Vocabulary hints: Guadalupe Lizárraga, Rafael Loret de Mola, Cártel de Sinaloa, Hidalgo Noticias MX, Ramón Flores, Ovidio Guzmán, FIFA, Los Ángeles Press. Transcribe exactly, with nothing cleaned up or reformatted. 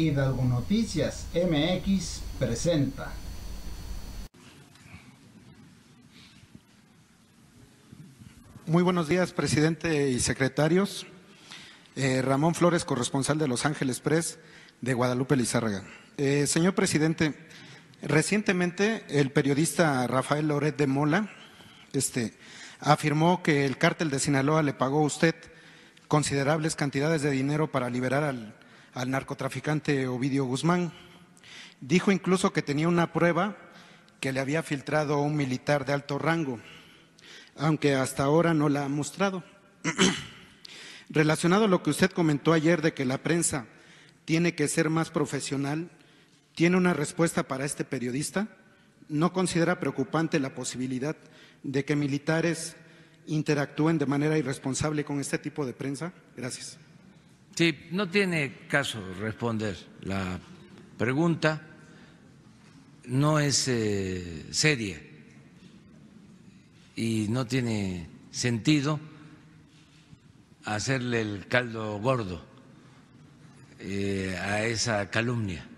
Hidalgo Noticias M X presenta. Muy buenos días, presidente y secretarios. Eh, Ramón Flores, corresponsal de Los Ángeles Press, de Guadalupe Lizárraga. Eh, señor presidente, recientemente el periodista Rafael Loret de Mola este, afirmó que el cártel de Sinaloa le pagó a usted considerables cantidades de dinero para liberar al, al narcotraficante Ovidio Guzmán. Dijo incluso que tenía una prueba que le había filtrado a un militar de alto rango, aunque hasta ahora no la ha mostrado. Relacionado a lo que usted comentó ayer de que la prensa tiene que ser más profesional, ¿tiene una respuesta para este periodista? ¿No considera preocupante la posibilidad de que militares interactúen de manera irresponsable con este tipo de prensa? Gracias. Sí, no tiene caso responder la pregunta, no es eh, seria y no tiene sentido hacerle el caldo gordo eh, a esa calumnia.